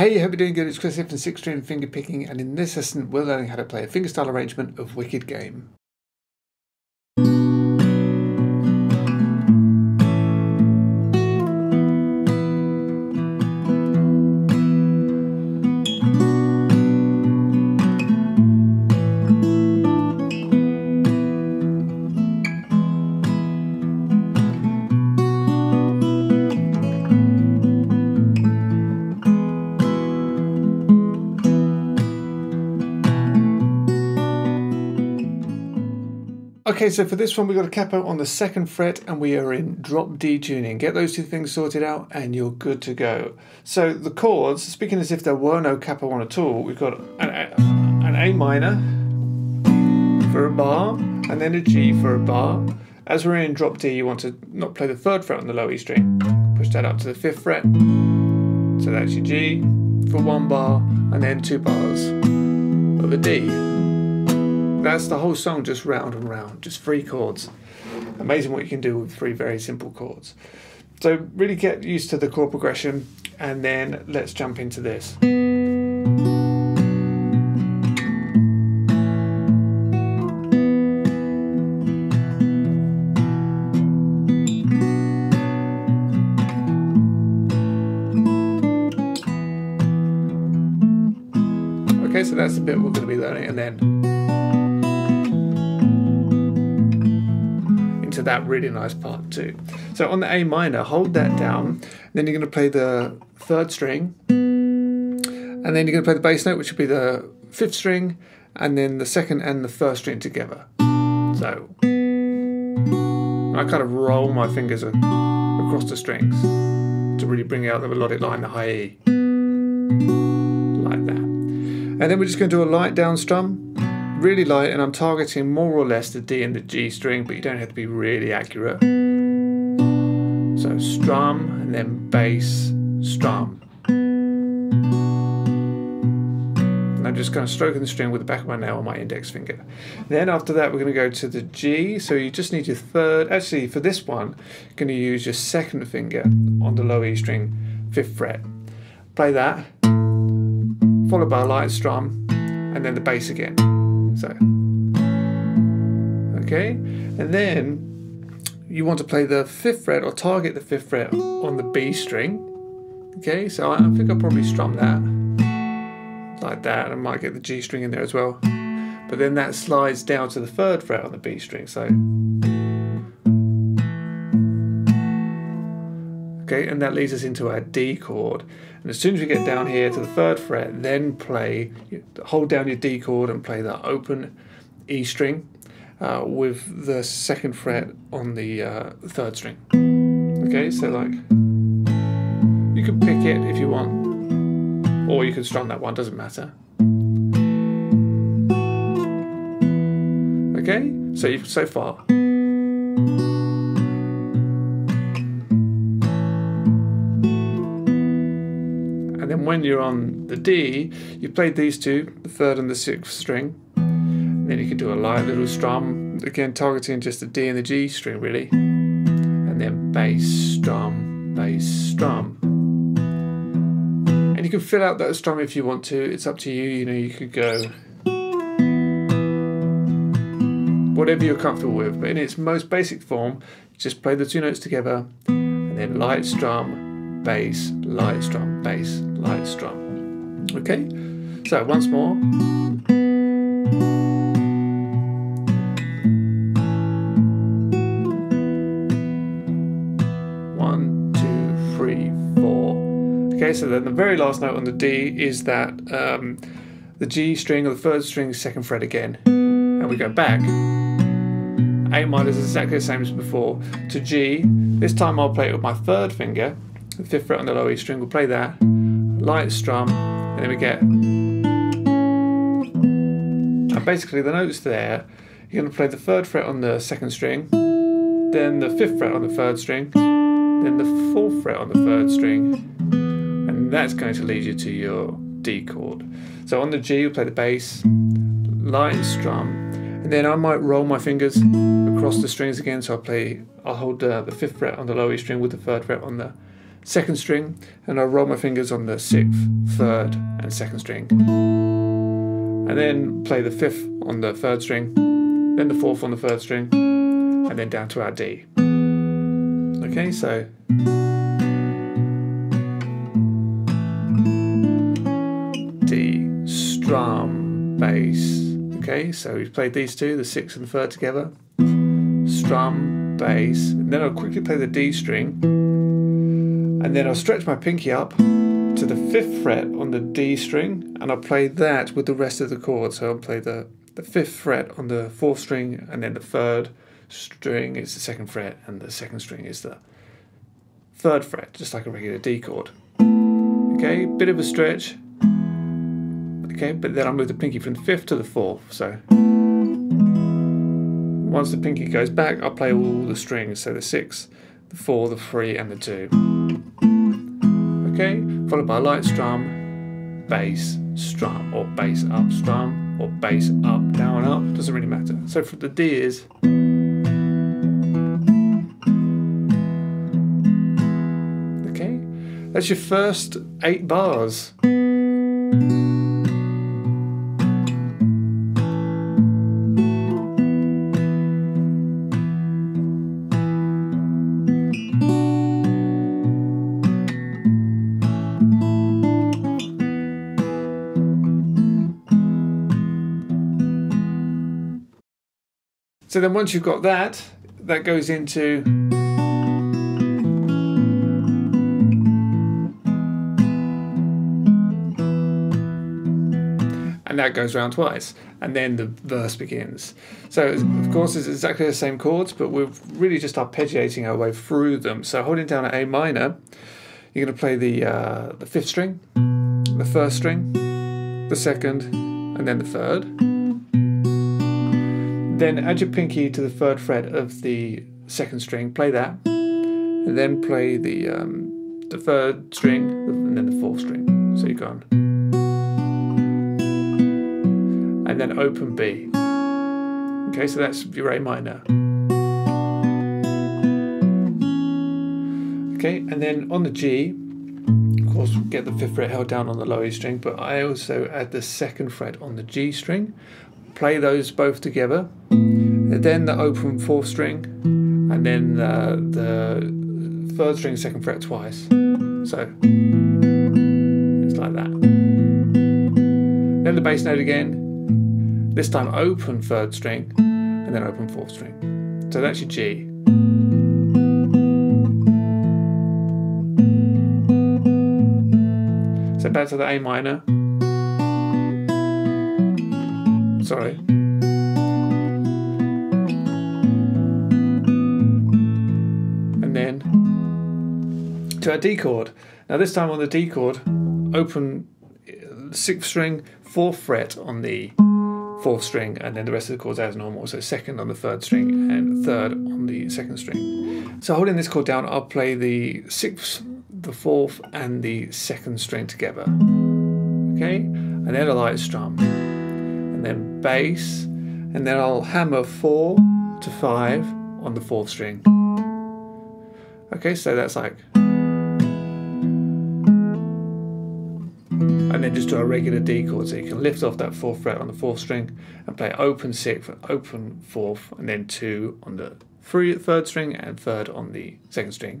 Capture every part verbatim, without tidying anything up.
Hey, hope you're doing good. It's Chris Isaak from Six String Fingerpicking, and in this lesson we're learning how to play a fingerstyle arrangement of Wicked Game. Okay, so for this one we've got a capo on the second fret and we are in drop D tuning. Get those two things sorted out and you're good to go. So the chords, speaking as if there were no capo on at all, we've got an A, an A minor for a bar and then a G for a bar. As we're in drop D, you want to not play the third fret on the low E string. Push that up to the fifth fret. So that's your G for one bar and then two bars of a D. That's the whole song, just round and round, just three chords. Amazing what you can do with three very simple chords. So really get used to the chord progression, and then let's jump into this. Okay, so that's the bit we're going to be learning, and then to that really nice part too. So on the A minor, hold that down, then you're going to play the third string, and then you're going to play the bass note, which would be the fifth string, and then the second and the first string together. So I kind of roll my fingers across the strings to really bring out the melodic line, the high E, like that. And then we're just going to do a light down strum, really light, and I'm targeting more or less the D and the G string, but you don't have to be really accurate. So strum and then bass, strum. And I'm just kind of stroking the string with the back of my nail on my index finger. Then after that we're going to go to the G, so you just need your third, actually for this one you're going to use your second finger on the low E string, fifth fret. Play that, followed by a light strum, and then the bass again. So, okay, and then you want to play the fifth fret or target the fifth fret on the B string. Okay, so I think I'll probably strum that like that. I might get the G string in there as well, but then that slides down to the third fret on the B string. So, okay, and that leads us into our D chord. And as soon as we get down here to the third fret, then play, hold down your D chord and play that open E string uh, with the second fret on the uh, third string. Okay, so like, you can pick it if you want, or you can strum that one, doesn't matter. Okay, so you've so far. Then when you're on the D, you play these two, the third and the sixth string. And then you can do a light little strum, again targeting just the D and the G string really. And then bass, strum, bass, strum. And you can fill out that strum if you want to, it's up to you, you know, you could go whatever you're comfortable with. But in its most basic form, just play the two notes together, and then light strum, bass, light strum, bass, light strum. Okay, so once more. One, two, three, four. Okay, so then the very last note on the D is that um, the G string or the third string, second fret again. And we go back. A minor is exactly the same as before to G. This time I'll play it with my third finger. The fifth fret on the low E string, we'll play that, light strum, and then we get, and basically the notes there, you're going to play the third fret on the second string, then the fifth fret on the third string, then the fourth fret on the third string, and that's going to lead you to your D chord. So on the G you play the bass, light strum, and then I might roll my fingers across the strings again, so I'll play, I'll hold uh, the fifth fret on the low E string with the third fret on the second string, and I'll roll my fingers on the sixth, third, and second string. And then play the fifth on the third string, then the fourth on the third string, and then down to our D. Okay, so. D, strum, bass. Okay, so we've played these two, the sixth and third together. Strum, bass, and then I'll quickly play the D string, and then I'll stretch my pinky up to the fifth fret on the D string, and I'll play that with the rest of the chord. So I'll play the, the fifth fret on the fourth string, and then the third string is the second fret, and the second string is the third fret, just like a regular D chord. Okay, bit of a stretch. Okay, but then I'll move the pinky from the fifth to the fourth, so. Once the pinky goes back, I'll play all the strings, so the six, the four, the three, and the two. Okay, followed by a light strum, bass, strum, or bass up, strum, or bass up, down, up, doesn't really matter. So for the D is. Okay, that's your first eight bars. So then once you've got that, that goes into and that goes round twice, and then the verse begins. So of course it's exactly the same chords, but we're really just arpeggiating our way through them. So holding down an A minor, you're going to play the uh, the fifth string, the first string, the second, and then the third. Then add your pinky to the third fret of the second string, play that, and then play the um, the third string and then the fourth string. So you're gone. And then open B. Okay, so that's your A minor. Okay, and then on the G, of course, get the fifth fret held down on the low E string, but I also add the second fret on the G string. Play those both together, and then the open fourth string, and then uh, the third string, second fret twice. So it's like that. Then the bass note again, this time open third string, and then open fourth string. So that's your G. So back to the A minor. Sorry. And then to our D chord. Now this time on the D chord, open sixth string, fourth fret on the fourth string, and then the rest of the chords as normal. So second on the third string and third on the second string. So holding this chord down, I'll play the sixth, the fourth, and the second string together. Okay, and then a light strum. And then bass, and then I'll hammer four to five on the fourth string. Okay, so that's like, and then just do a regular D chord. So you can lift off that fourth fret on the fourth string and play open sixth, open fourth, and then two on the three, third string and third on the second string,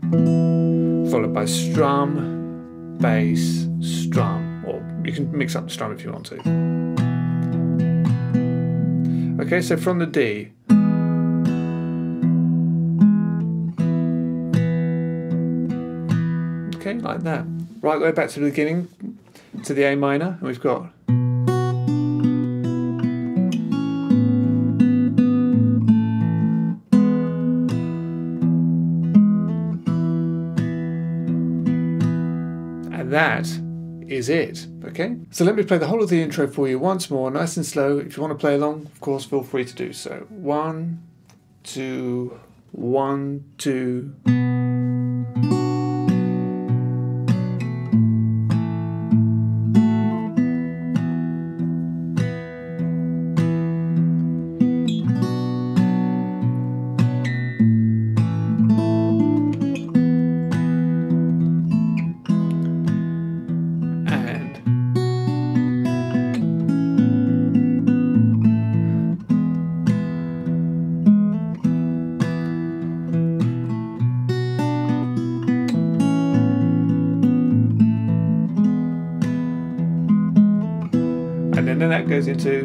followed by strum, bass, strum, or you can mix up the strum if you want to. Okay, so from the D. Okay, like that. Right way back to the beginning, to the A minor, and we've got. And that is it. Okay, so let me play the whole of the intro for you once more, nice and slow. If you want to play along, of course, feel free to do so. One, two, one, two. and then that goes into.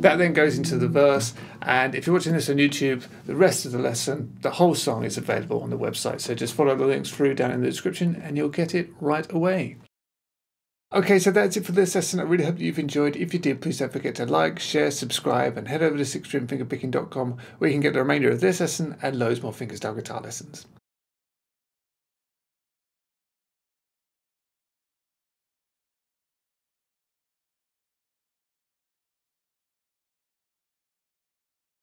That then goes into the verse, and if you're watching this on YouTube, the rest of the lesson, the whole song is available on the website, so just follow the links through down in the description and you'll get it right away. Okay, so that's it for this lesson. I really hope that you've enjoyed. If you did, please don't forget to like, share, subscribe, and head over to six string fingerpicking dot com where you can get the remainder of this lesson and loads more fingerstyle guitar lessons.